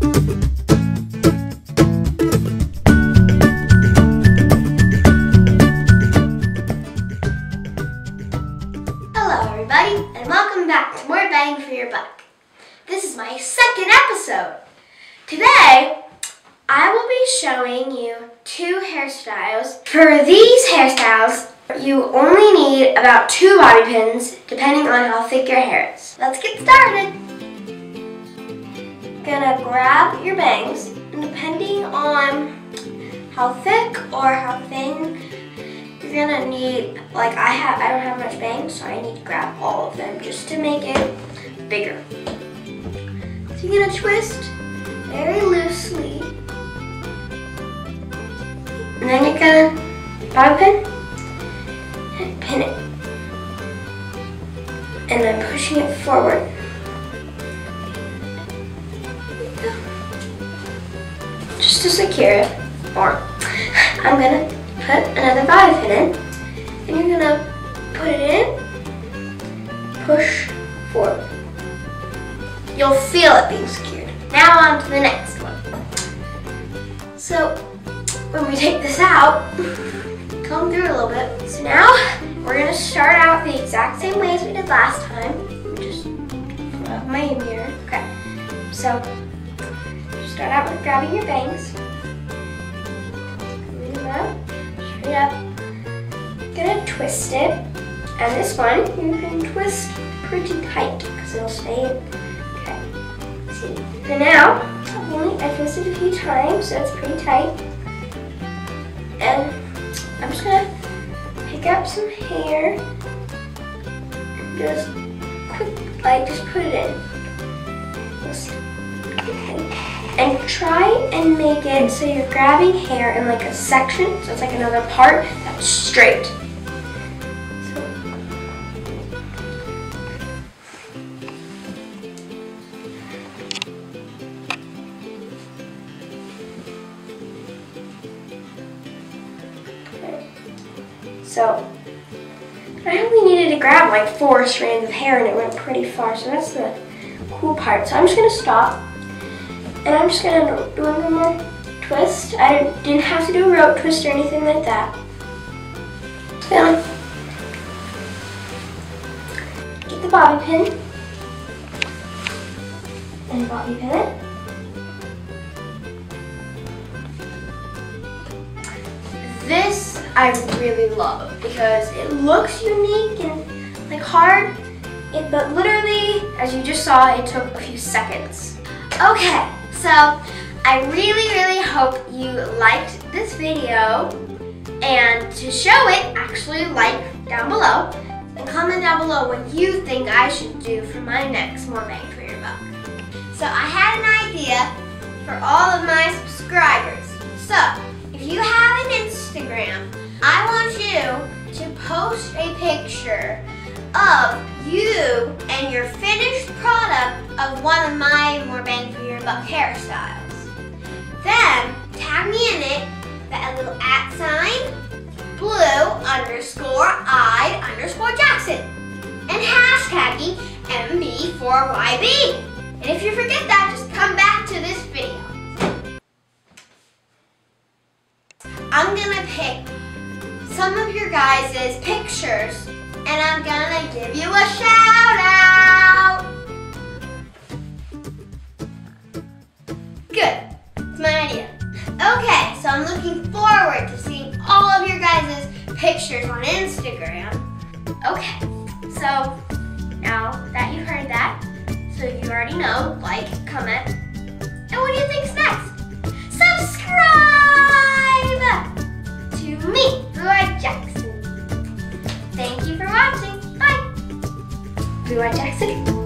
Hello everybody, and welcome back to More Bang for Your Buck. This is my second episode. Today, I will be showing you two hairstyles. For these hairstyles, you only need about 2 bobby pins, depending on how thick your hair is. Let's get started. Gonna grab your bangs, and depending on how thick or how thin, you're gonna need, like I don't have much bangs, so I need to grab all of them just to make it bigger. So you're gonna twist very loosely, and then you're gonna bobby pin and pin it, and then pushing it forward. Just to secure it more, I'm gonna put another bobby pin in, and you're gonna put it in, push forward. You'll feel it being secured. Now on to the next one. So when we take this out, comb through a little bit. So now we're gonna start out the exact same way as we did last time. Just pull up my mirror. Okay. So start out with grabbing your bangs. Coming up, straight up. I'm gonna twist it. And this one, you can twist pretty tight because it'll stay in. And now, I twisted a few times, so it's pretty tight. And I'm just gonna pick up some hair and just just put it in. And try and make it so you're grabbing hair in like a section, so it's like another part that's straight. So, I only needed to grab like 4 strands of hair and it went pretty far, so that's the cool part. So I'm just gonna stop, and I'm just gonna do one more twist. I didn't have to do a rope twist or anything like that. So, get the bobby pin, and bobby pin it. This I really love because it looks unique and like hard, but literally, as you just saw, it took a few seconds. Okay, so I really hope you liked this video, and to show it, actually like down below and comment down below what you think I should do for my next More Bang for Your Buck. So I had an idea for all of my subscribers. So if you have an Instagram, I want you to post a picture of you and your finished product of one of my More Bang for Your Buck hairstyles. Then tag me in it, that little @ blue_eyed_Jackson, and hashtagging MB4YB. And if you forget that, just come back to this video. I'm gonna pick some of your guys' pictures, and I'm gonna give you a shout out! Good, it's my idea. Okay, so I'm looking forward to seeing all of your guys' pictures on Instagram. Okay, so now that you heard that, so you already know, like, comment, and what do you think's next? Subscribe to me, Blue-Eyed Jackson. Thank you for watching. Bye. Blue-Eyed Jackson.